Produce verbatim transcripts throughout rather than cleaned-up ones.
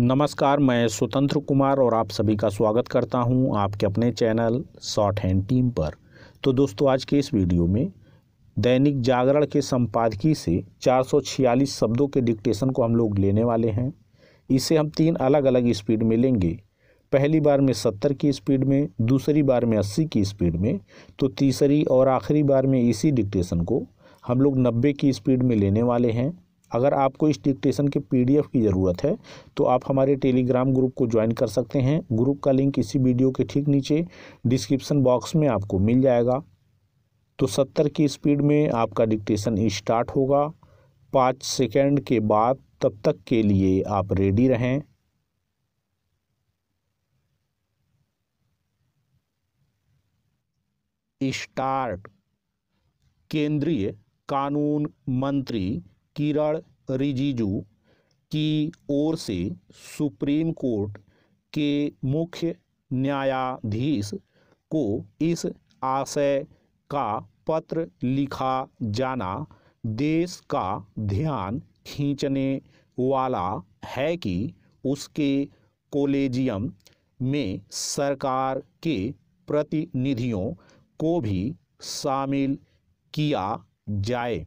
नमस्कार, मैं स्वतंत्र कुमार और आप सभी का स्वागत करता हूं आपके अपने चैनल शॉर्ट हैंड टीम पर। तो दोस्तों, आज के इस वीडियो में दैनिक जागरण के संपादकीय से चार सौ छियालीस शब्दों के डिक्टेशन को हम लोग लेने वाले हैं। इसे हम तीन अलग अलग स्पीड में लेंगे। पहली बार में सत्तर की स्पीड में, दूसरी बार में अस्सी की स्पीड में, तो तीसरी और आखिरी बार में इसी डिक्टेशन को हम लोग नब्बे की स्पीड में लेने वाले हैं। अगर आपको इस डिक्टेशन के पीडीएफ की ज़रूरत है तो आप हमारे टेलीग्राम ग्रुप को ज्वाइन कर सकते हैं। ग्रुप का लिंक इसी वीडियो के ठीक नीचे डिस्क्रिप्शन बॉक्स में आपको मिल जाएगा। तो सत्तर की स्पीड में आपका डिक्टेशन स्टार्ट होगा। पाँच सेकंड के बाद, तब तक के लिए आप रेडी रहें। स्टार्ट। केंद्रीय कानून मंत्री किरण रिजिजू की ओर से सुप्रीम कोर्ट के मुख्य न्यायाधीश को इस आशय का पत्र लिखा जाना देश का ध्यान खींचने वाला है कि उसके कोलेजियम में सरकार के प्रतिनिधियों को भी शामिल किया जाए।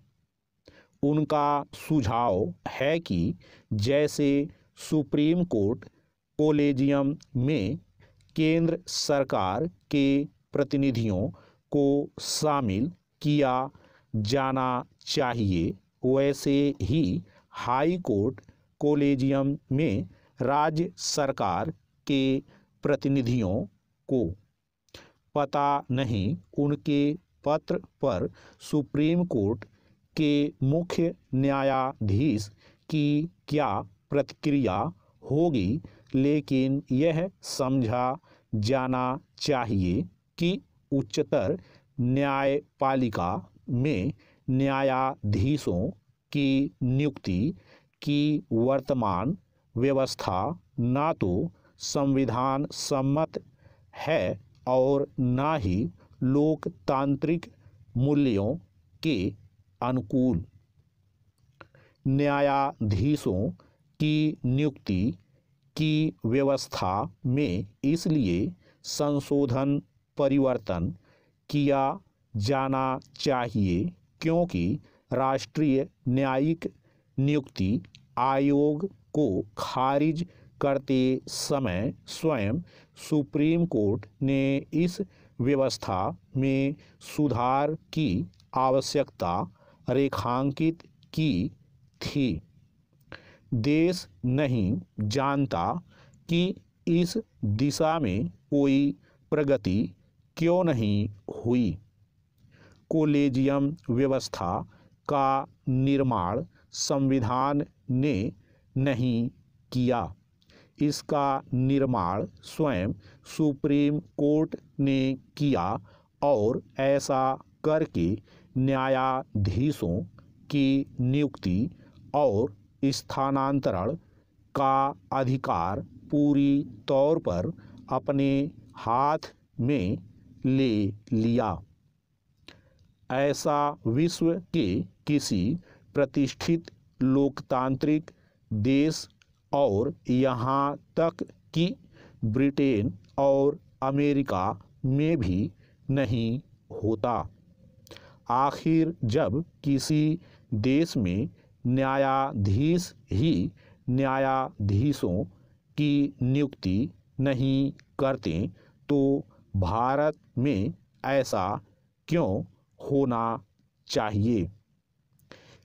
उनका सुझाव है कि जैसे सुप्रीम कोर्ट कोलेजियम में केंद्र सरकार के प्रतिनिधियों को शामिल किया जाना चाहिए, वैसे ही हाई कोर्ट कोलेजियम में राज्य सरकार के प्रतिनिधियों को। पता नहीं उनके पत्र पर सुप्रीम कोर्ट के मुख्य न्यायाधीश की क्या प्रतिक्रिया होगी, लेकिन यह समझा जाना चाहिए कि उच्चतर न्यायपालिका में न्यायाधीशों की नियुक्ति की वर्तमान व्यवस्था न तो संविधान सम्मत है और न ही लोकतांत्रिक मूल्यों के अनुकूल। न्यायाधीशों की नियुक्ति की व्यवस्था में इसलिए संशोधन परिवर्तन किया जाना चाहिए क्योंकि राष्ट्रीय न्यायिक नियुक्ति आयोग को खारिज करते समय स्वयं सुप्रीम कोर्ट ने इस व्यवस्था में सुधार की आवश्यकता रेखांकित की थी। देश नहीं जानता कि इस दिशा में कोई प्रगति क्यों नहीं हुई। कोलेजियम व्यवस्था का निर्माण संविधान ने नहीं किया, इसका निर्माण स्वयं सुप्रीम कोर्ट ने किया और ऐसा करके न्यायाधीशों की नियुक्ति और स्थानांतरण का अधिकार पूरी तौर पर अपने हाथ में ले लिया। ऐसा विश्व के किसी प्रतिष्ठित लोकतांत्रिक देश और यहाँ तक कि ब्रिटेन और अमेरिका में भी नहीं होता। आखिर जब किसी देश में न्यायाधीश ही न्यायाधीशों की नियुक्ति नहीं करते तो भारत में ऐसा क्यों होना चाहिए?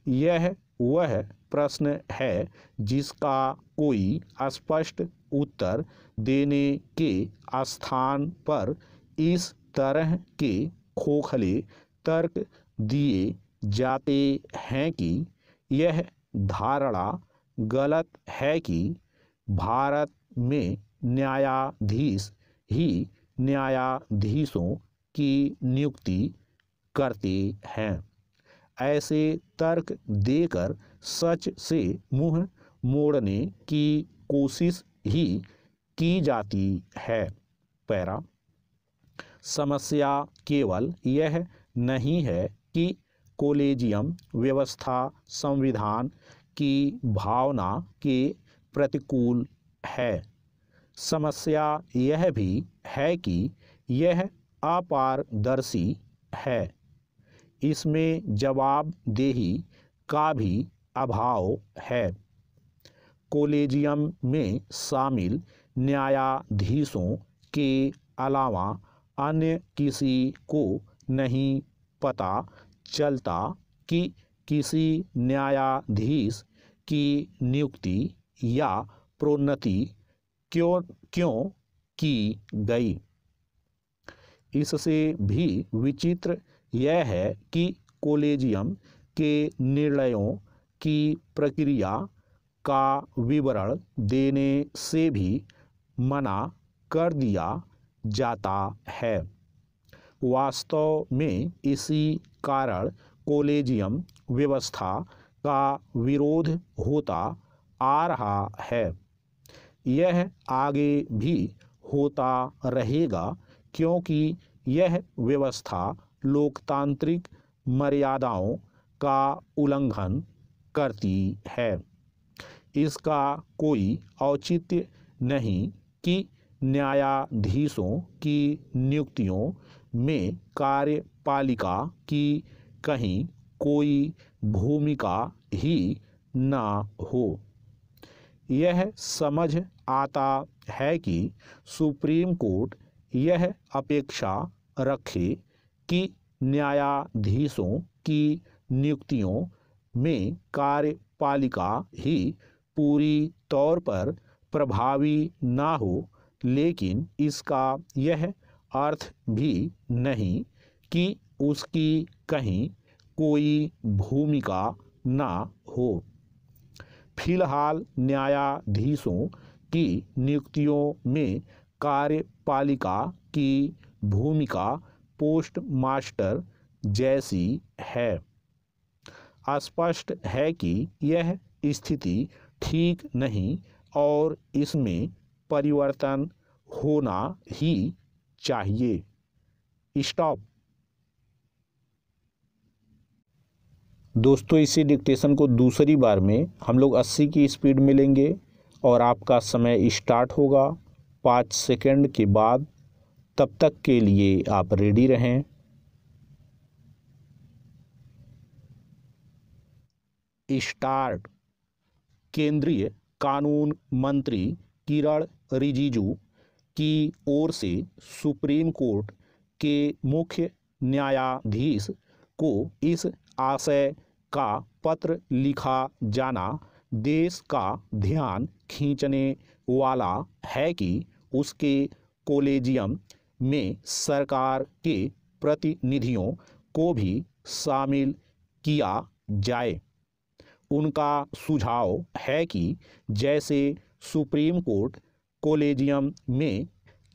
यह वह प्रश्न है जिसका कोई स्पष्ट उत्तर देने के स्थान पर इस तरह के खोखले तर्क दिए जाते हैं कि यह धारणा गलत है कि भारत में न्यायाधीश ही न्यायाधीशों की नियुक्ति करते हैं। ऐसे तर्क देकर सच से मुंह मोड़ने की कोशिश ही की जाती है। पैरा। समस्या केवल यह नहीं है कि कोलेजियम व्यवस्था संविधान की भावना के प्रतिकूल है। समस्या यह भी है कि यह अपारदर्शी है, इसमें जवाबदेही का भी अभाव है। कोलेजियम में शामिल न्यायाधीशों के अलावा अन्य किसी को नहीं पता चलता कि किसी न्यायाधीश की नियुक्ति या प्रोन्नति क्यों क्यों की गई। इससे भी विचित्र यह है कि कोलेजियम के निर्णयों की प्रक्रिया का विवरण देने से भी मना कर दिया जाता है। वास्तव में इसी कारण कोलेजियम व्यवस्था का विरोध होता आ रहा है। यह आगे भी होता रहेगा क्योंकि यह व्यवस्था लोकतांत्रिक मर्यादाओं का उल्लंघन करती है। इसका कोई औचित्य नहीं कि न्यायाधीशों की नियुक्तियों में कार्यपालिका की कहीं कोई भूमिका ही ना हो। यह समझ आता है कि सुप्रीम कोर्ट यह अपेक्षा रखे कि न्यायाधीशों की नियुक्तियों में कार्यपालिका ही पूरी तौर पर प्रभावी ना हो, लेकिन इसका यह अर्थ भी नहीं कि उसकी कहीं कोई भूमिका ना हो। फिलहाल न्यायाधीशों की नियुक्तियों में कार्यपालिका की भूमिका पोस्टमास्टर जैसी है। स्पष्ट है कि यह स्थिति ठीक नहीं और इसमें परिवर्तन होना ही चाहिए। स्टॉप। दोस्तों, इसी डिक्टेशन को दूसरी बार में हम लोग अस्सी की स्पीड में लेंगे और आपका समय स्टार्ट होगा पाँच सेकंड के बाद। तब तक के लिए आप रेडी रहें। स्टार्ट। केंद्रीय कानून मंत्री किरण रिजिजू की ओर से सुप्रीम कोर्ट के मुख्य न्यायाधीश को इस आशय का पत्र लिखा जाना देश का ध्यान खींचने वाला है कि उसके कोलेजियम में सरकार के प्रतिनिधियों को भी शामिल किया जाए। उनका सुझाव है कि जैसे सुप्रीम कोर्ट कोलेजियम में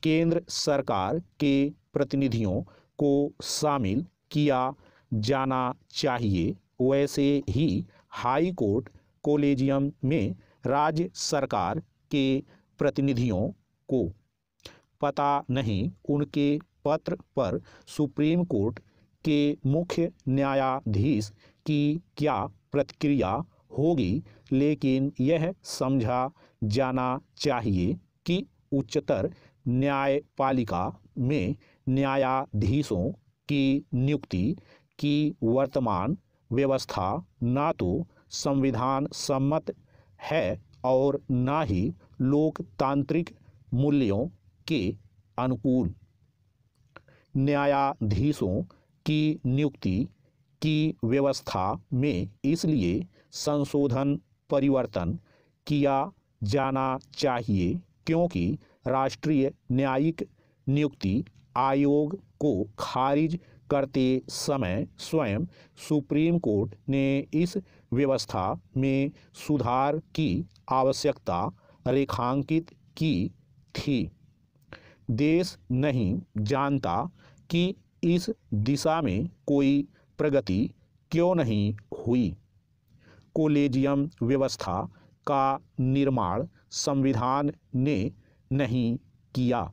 केंद्र सरकार के प्रतिनिधियों को शामिल किया जाना चाहिए, वैसे ही हाई कोर्ट कोलेजियम में राज्य सरकार के प्रतिनिधियों को। पता नहीं उनके पत्र पर सुप्रीम कोर्ट के मुख्य न्यायाधीश की क्या प्रतिक्रिया होगी, लेकिन यह समझा जाना चाहिए कि उच्चतर न्यायपालिका में न्यायाधीशों की नियुक्ति की वर्तमान व्यवस्था ना तो संविधान सम्मत है और ना ही लोकतांत्रिक मूल्यों के अनुकूल। न्यायाधीशों की नियुक्ति की व्यवस्था में इसलिए संशोधन परिवर्तन किया जाना चाहिए क्योंकि राष्ट्रीय न्यायिक नियुक्ति आयोग को खारिज करते समय स्वयं सुप्रीम कोर्ट ने इस व्यवस्था में सुधार की आवश्यकता रेखांकित की थी। देश नहीं जानता कि इस दिशा में कोई प्रगति क्यों नहीं हुई। कोलेजियम व्यवस्था का निर्माण संविधान ने नहीं किया,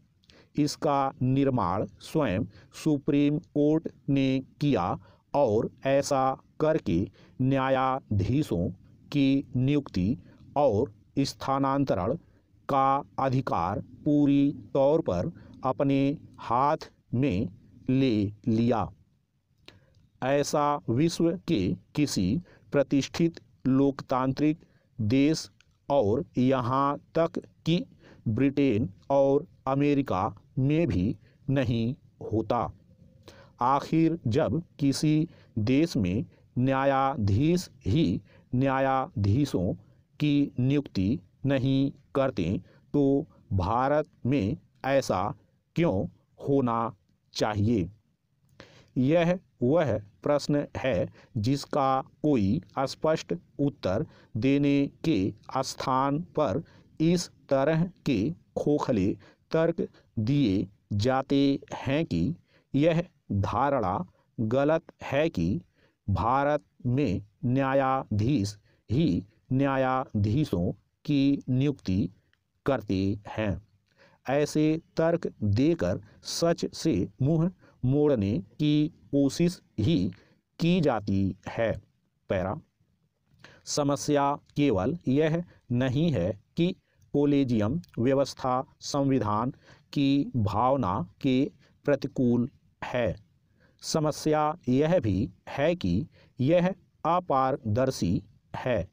इसका निर्माण स्वयं सुप्रीम कोर्ट ने किया और ऐसा करके न्यायाधीशों की नियुक्ति और स्थानांतरण का अधिकार पूरी तौर पर अपने हाथ में ले लिया। ऐसा विश्व के किसी प्रतिष्ठित लोकतांत्रिक देश और यहाँ तक कि ब्रिटेन और अमेरिका में भी नहीं होता। आखिर जब किसी देश में न्यायाधीश ही न्यायाधीशों की नियुक्ति नहीं करते तो भारत में ऐसा क्यों होना चाहिए? यह वह प्रश्न है जिसका कोई स्पष्ट उत्तर देने के स्थान पर इस तरह के खोखले तर्क दिए जाते हैं कि यह धारणा गलत है कि भारत में न्यायाधीश ही न्यायाधीशों की नियुक्ति करते हैं। ऐसे तर्क देकर सच से मुंह मोड़ने की कोशिश ही की जाती है। पैरा समस्या केवल यह नहीं है कि कोलेजियम व्यवस्था संविधान की भावना के प्रतिकूल है, समस्या यह भी है कि यह अपारदर्शी है।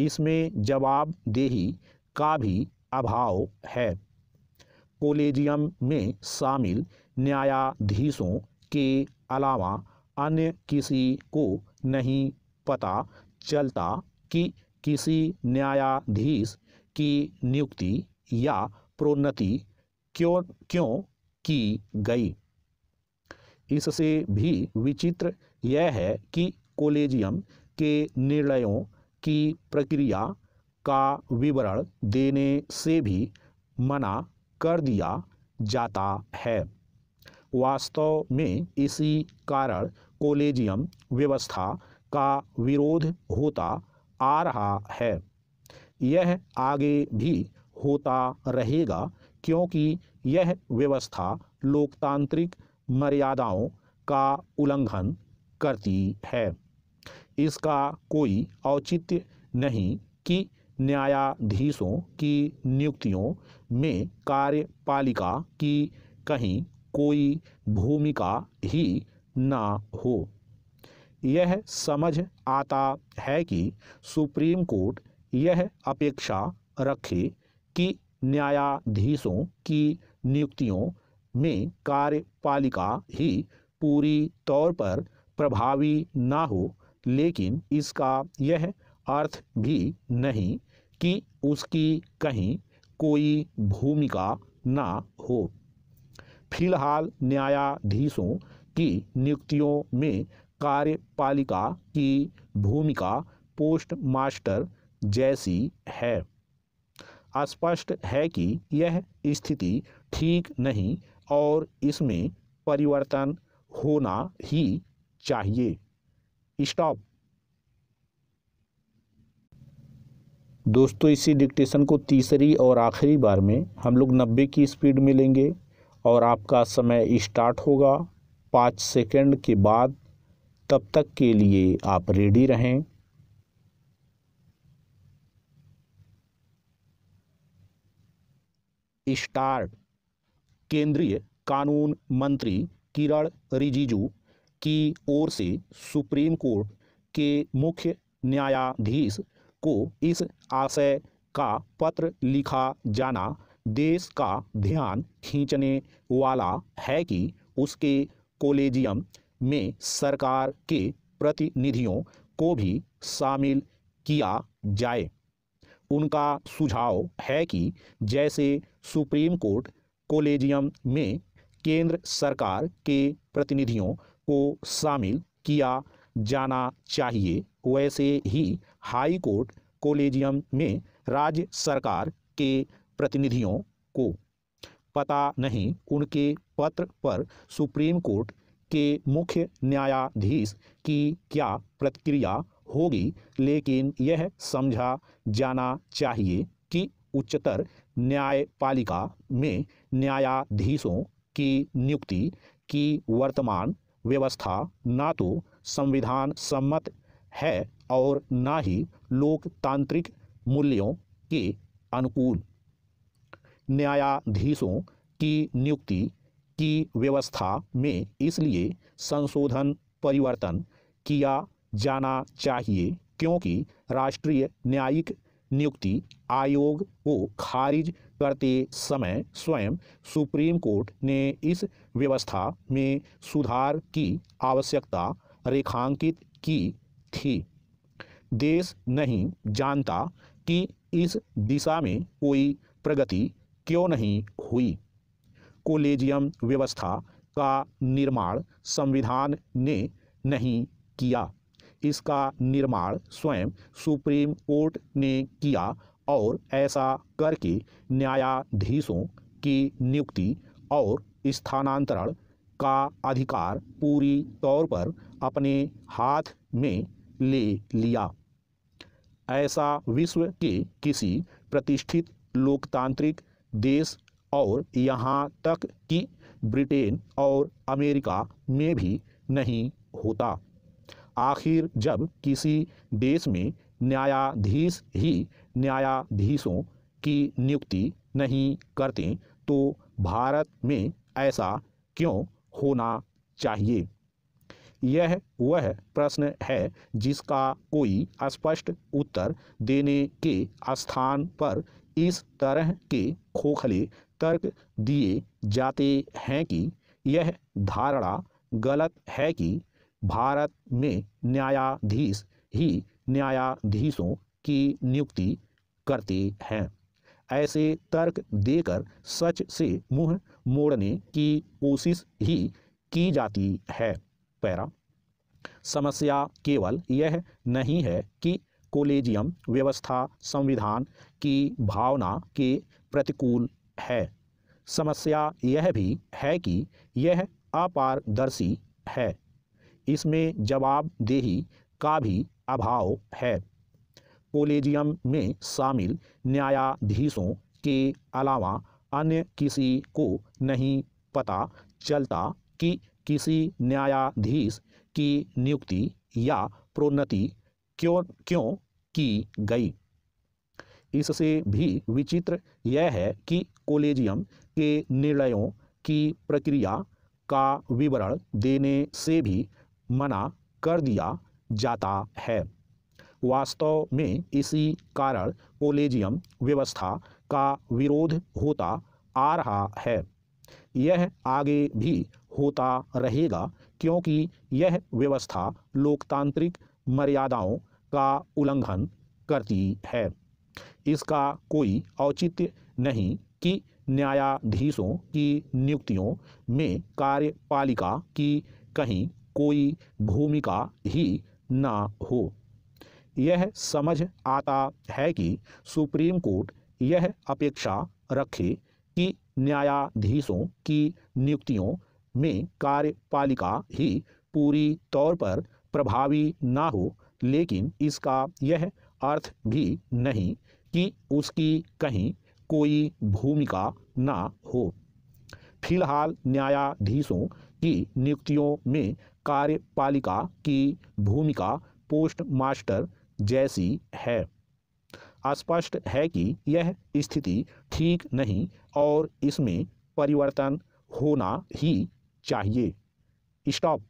इसमें जवाबदेही का भी अभाव है। कोलेजियम में शामिल न्यायाधीशों के अलावा अन्य किसी को नहीं पता चलता कि किसी न्यायाधीश की नियुक्ति या प्रोन्नति क्यों क्यों की गई। इससे भी विचित्र यह है कि कोलेजियम के निर्णयों की प्रक्रिया का विवरण देने से भी मना कर दिया जाता है। वास्तव में इसी कारण कोलेजियम व्यवस्था का विरोध होता आ रहा है। यह आगे भी होता रहेगा क्योंकि यह व्यवस्था लोकतांत्रिक मर्यादाओं का उल्लंघन करती है। इसका कोई औचित्य नहीं कि न्यायाधीशों की नियुक्तियों में कार्यपालिका की कहीं कोई भूमिका ही ना हो। यह समझ आता है कि सुप्रीम कोर्ट यह अपेक्षा रखे कि न्यायाधीशों की नियुक्तियों में कार्यपालिका ही पूरी तौर पर प्रभावी ना हो, लेकिन इसका यह अर्थ भी नहीं कि उसकी कहीं कोई भूमिका ना हो। फिलहाल न्यायाधीशों की नियुक्तियों में कार्यपालिका की भूमिका पोस्टमास्टर जैसी है। स्पष्ट है कि यह स्थिति ठीक नहीं और इसमें परिवर्तन होना ही चाहिए। स्टॉप। दोस्तों, इसी डिक्टेशन को तीसरी और आखिरी बार में हम लोग नब्बे की स्पीड में लेंगे और आपका समय स्टार्ट होगा पाँच सेकंड के बाद। तब तक के लिए आप रेडी रहें। स्टार्ट। केंद्रीय कानून मंत्री किरण रिजिजू की ओर से सुप्रीम कोर्ट के मुख्य न्यायाधीश को इस आशय का पत्र लिखा जाना देश का ध्यान खींचने वाला है कि उसके कोलेजियम में सरकार के प्रतिनिधियों को भी शामिल किया जाए। उनका सुझाव है कि जैसे सुप्रीम कोर्ट कोलेजियम में केंद्र सरकार के प्रतिनिधियों को शामिल किया जाना चाहिए, वैसे ही हाई कोर्ट कोलेजियम में राज्य सरकार के प्रतिनिधियों को। पता नहीं उनके पत्र पर सुप्रीम कोर्ट के मुख्य न्यायाधीश की क्या प्रतिक्रिया होगी, लेकिन यह समझा जाना चाहिए कि उच्चतर न्यायपालिका में न्यायाधीशों की नियुक्ति की वर्तमान व्यवस्था ना तो संविधान सम्मत है और ना ही लोकतांत्रिक मूल्यों के अनुकूल। न्यायाधीशों की नियुक्ति की व्यवस्था में इसलिए संशोधन परिवर्तन किया जाना चाहिए क्योंकि राष्ट्रीय न्यायिक नियुक्ति आयोग को खारिज करते समय स्वयं सुप्रीम कोर्ट ने इस व्यवस्था में सुधार की आवश्यकता रेखांकित की थी। देश नहीं जानता कि इस दिशा में कोई प्रगति क्यों नहीं हुई। कोलेजियम व्यवस्था का निर्माण संविधान ने नहीं किया, इसका निर्माण स्वयं सुप्रीम कोर्ट ने किया और ऐसा करके न्यायाधीशों की नियुक्ति और स्थानांतरण का अधिकार पूरी तौर पर अपने हाथ में ले लिया। ऐसा विश्व के किसी प्रतिष्ठित लोकतांत्रिक देश और यहाँ तक कि ब्रिटेन और अमेरिका में भी नहीं होता। आखिर जब किसी देश में न्यायाधीश ही न्यायाधीशों की नियुक्ति नहीं करते तो भारत में ऐसा क्यों होना चाहिए? यह वह प्रश्न है जिसका कोई स्पष्ट उत्तर देने के स्थान पर इस तरह के खोखले तर्क दिए जाते हैं कि यह धारणा गलत है कि भारत में न्यायाधीश ही न्यायाधीशों की नियुक्ति करते हैं। ऐसे तर्क देकर सच से मुंह मोड़ने की कोशिश ही की जाती है। पैरा समस्या केवल यह नहीं है कि कोलेजियम व्यवस्था संविधान की भावना के प्रतिकूल है, समस्या यह भी है कि यह अपारदर्शी है। इसमें जवाबदेही का भी अभाव है। कोलेजियम में शामिल न्यायाधीशों के अलावा अन्य किसी को नहीं पता चलता कि किसी न्यायाधीश की नियुक्ति या प्रोन्नति क्यों क्यों की गई। इससे भी विचित्र यह है कि कोलेजियम के निर्णयों की प्रक्रिया का विवरण देने से भी मना कर दिया जाता है। वास्तव में इसी कारण कोलेजियम व्यवस्था का विरोध होता आ रहा है। यह आगे भी होता रहेगा क्योंकि यह व्यवस्था लोकतांत्रिक मर्यादाओं का उल्लंघन करती है। इसका कोई औचित्य नहीं कि न्यायाधीशों की नियुक्तियों में कार्यपालिका की कहीं कोई भूमिका ही ना हो। यह समझ आता है कि सुप्रीम कोर्ट यह अपेक्षा रखे कि न्यायाधीशों की नियुक्तियों में कार्यपालिका ही पूरी तौर पर प्रभावी ना हो, लेकिन इसका यह अर्थ भी नहीं कि उसकी कहीं कोई भूमिका ना हो। फिलहाल न्यायाधीशों की नियुक्तियों में कार्यपालिका की भूमिका पोस्टमास्टर जैसी है। स्पष्ट है कि यह स्थिति ठीक नहीं और इसमें परिवर्तन होना ही चाहिए। स्टॉप।